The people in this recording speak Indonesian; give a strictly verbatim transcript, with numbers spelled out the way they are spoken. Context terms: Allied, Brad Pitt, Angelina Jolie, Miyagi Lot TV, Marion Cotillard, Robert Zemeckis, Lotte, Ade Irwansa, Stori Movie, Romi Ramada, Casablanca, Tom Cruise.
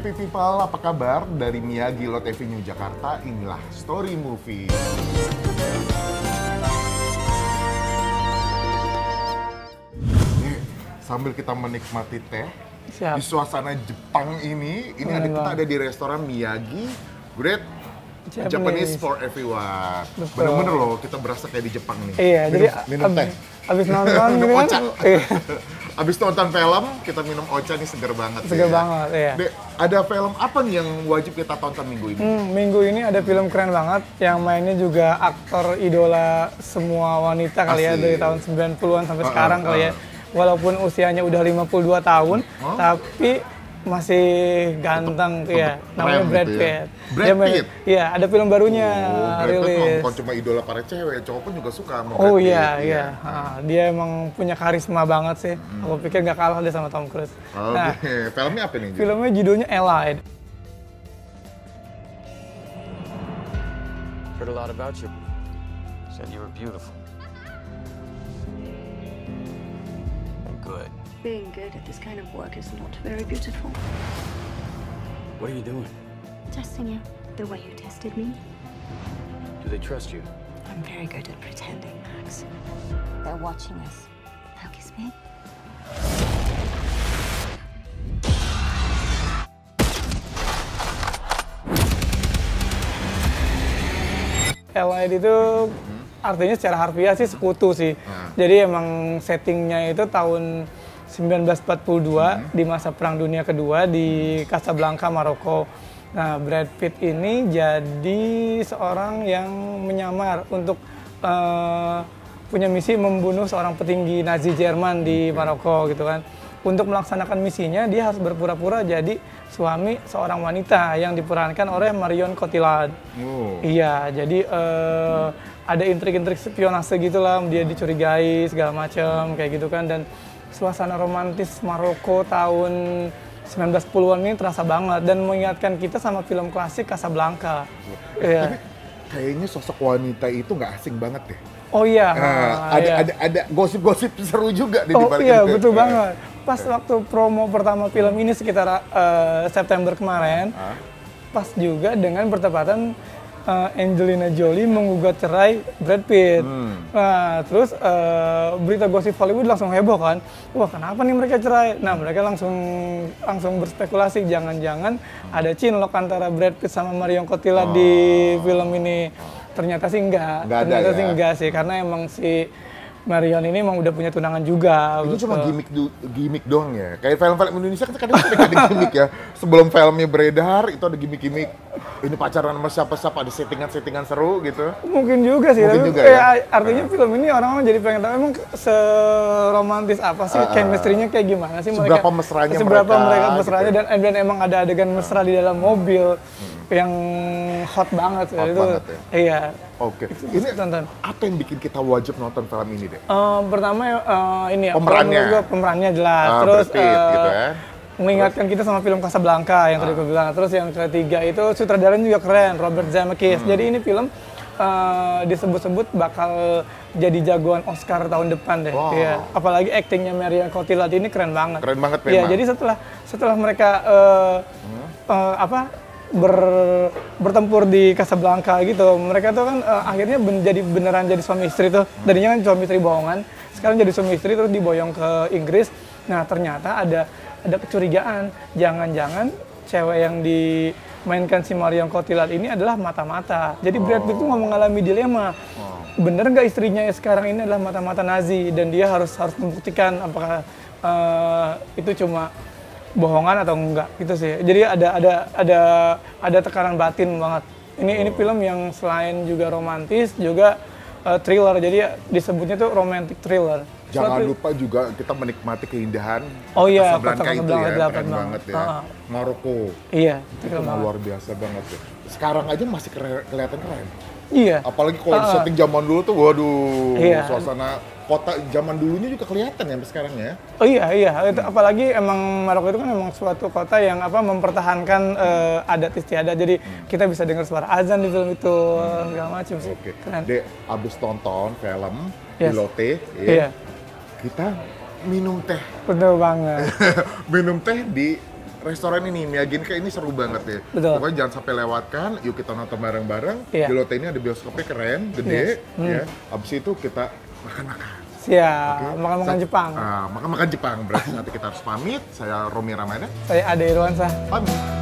Happy people, apa kabar? Dari Miyagi Lot T V New Jakarta, inilah Story Movie. Ini, sambil kita menikmati teh, siap, di suasana Jepang ini, ini ada, kita ada di restoran Miyagi Great Japanese, Japanese for everyone. Bener-bener loh, kita berasa kayak di Jepang nih. Iya, minum, jadi minum teh. Abis nonton minum ocha. Iya. Abis nonton film, kita minum ocha nih, seger banget. Seger ya. banget, iya. De, ada film apa nih yang wajib kita tonton minggu ini? Hmm, minggu ini ada film keren banget, yang mainnya juga aktor idola semua wanita kali ya, dari tahun sembilan puluhan sampai uh, sekarang uh, kali uh. ya. Walaupun usianya udah lima puluh dua tahun, huh? tapi masih ganteng, Tep, ya. Namanya Brad Pitt. Ya. Brad Pitt? Iya, ada film barunya oh, rilis. Bukan cuma idola para cewek, cowok pun juga suka sama Oh Brad iya, Pitt, iya. Ya. Nah, dia emang punya karisma banget sih. Hmm. Aku pikir nggak kalah dia sama Tom Cruise. Oke, nah, filmnya apa nih? Filmnya judulnya Allied. Heard a lot about you. Said you were beautiful. Being good at this kind of work is not very beautiful. What are you doing? Testing you, the way you tested me. Do they trust you? I'm very good at pretending, Max. They're watching us. Now kiss me. Allied itu artinya secara harfiah sih sekutu sih. Jadi emang settingnya itu tahun seribu sembilan ratus empat puluh dua, hmm. di masa Perang Dunia Kedua di Casablanca, Maroko. Nah, Brad Pitt ini jadi seorang yang menyamar untuk uh, punya misi membunuh seorang petinggi Nazi Jerman di Maroko gitu kan. Untuk melaksanakan misinya, dia harus berpura-pura jadi suami seorang wanita yang diperankan oleh Marion Cotillard. Oh. Iya, jadi uh, hmm. ada intrik-intrik spionase gitulah, dia dicurigai segala macam kayak gitu kan. Dan suasana romantis Maroko tahun sembilan belas puluhan ini terasa banget dan mengingatkan kita sama film klasik Casablanca. Yeah. Tapi kayaknya sosok wanita itu nggak asing banget deh. Oh iya. Nah, nah, ada, iya. ada ada gosip-gosip seru juga di balik itu. Oh iya, betul banget. Pas waktu promo pertama film ini sekitar uh, September kemarin, huh? pas juga dengan bertepatan Uh, Angelina Jolie menggugat cerai Brad Pitt. Hmm. Nah, terus uh, berita gosip Hollywood langsung heboh kan. Wah, kenapa nih mereka cerai? Nah, mereka langsung langsung berspekulasi jangan-jangan ada cinlok antara Brad Pitt sama Marion Cotillard oh. di film ini. Ternyata sih enggak. Gak Ternyata ada, sih ya? enggak sih karena emang si Marion ini emang udah punya tunangan juga. Itu betul. cuma gimmick do, gimmick doang ya. Kayak film-film Indonesia kan kadang suka ada gimmick ya. Sebelum filmnya beredar itu ada gimmick-gimmick. Ini pacaran sama siapa-siapa, ada settingan-settingan seru gitu. Mungkin juga sih. Mungkin tapi juga kayak ya. Artinya nah. film ini orang-orang jadi pengen tahu emang seromantis apa sih, uh, chemistry-nya kayak gimana sih mereka. Seberapa mesranya seberapa mereka. mereka mesranya gitu. dan, dan emang ada adegan mesra uh. di dalam mobil hmm. yang hot banget. Hot itu. banget ya. Iya. Oke, okay. ini tonton. Apa yang bikin kita wajib nonton film ini deh? Uh, pertama uh, ini pemerannya, juga pemerannya jelas. Uh, Terus berpit, uh, gitu ya. mengingatkan Terus. kita sama film Casablanca yang uh. tadi gue bilang. Terus yang ketiga itu sutradaranya juga keren, Robert Zemeckis. Hmm. Jadi ini film uh, disebut-sebut bakal jadi jagoan Oscar tahun depan deh. Wow. Ya. Apalagi aktingnya Marion Cotillard ini keren banget. Keren banget memang. Ya, jadi setelah setelah mereka uh, hmm. uh, apa? Ber, bertempur di Casablanca gitu, mereka tuh kan uh, akhirnya ben, jadi beneran jadi suami istri tuh. Tadinya kan suami istri bohongan, sekarang jadi suami istri terus diboyong ke Inggris. Nah ternyata ada ada kecurigaan, jangan-jangan cewek yang dimainkan si Marion Cotillard ini adalah mata-mata. Jadi Brad Pitt tuh mengalami dilema, bener nggak istrinya sekarang ini adalah mata-mata Nazi dan dia harus harus membuktikan apakah uh, itu cuma bohongan atau enggak gitu sih. Jadi ada ada ada ada tekanan batin banget. Ini oh. ini film yang selain juga romantis juga uh, thriller. Jadi disebutnya tuh romantic thriller. Jangan Selalu... lupa juga kita menikmati keindahan oh, iya, Casablanca itu ya, keren banget, banget ya. Uh-huh. Maroko. Iya, itu luar biasa banget ya. Sekarang aja masih kelihatan keren. Iya. Apalagi kalau uh-huh. setting zaman dulu tuh waduh iya. suasana kota zaman dulunya juga kelihatan ya sampai sekarang ya. Oh iya iya, hmm. apalagi emang Maroko itu kan emang suatu kota yang apa mempertahankan uh, adat istiadat. Jadi hmm. kita bisa dengar suara azan di film itu hmm. segala macam sih. Oke. Okay. Dek, abis tonton film yes. di Lotte, ya, yeah. kita minum teh. Bener banget. Minum teh di restoran ini Miyagi kayak ini seru banget ya. Betul. Pokoknya jangan sampai lewatkan. Yuk kita nonton bareng-bareng. Iya. Di Lotte ini ada bioskopnya keren, gede. Yes. Hmm. Ya. Abis itu kita makan-makan. Siap, okay. Makan-makan Jepang. Uh, makan-makan Jepang. Berarti nanti kita harus pamit. Saya Romi Ramada. Saya Ade Irwansa. Pamit.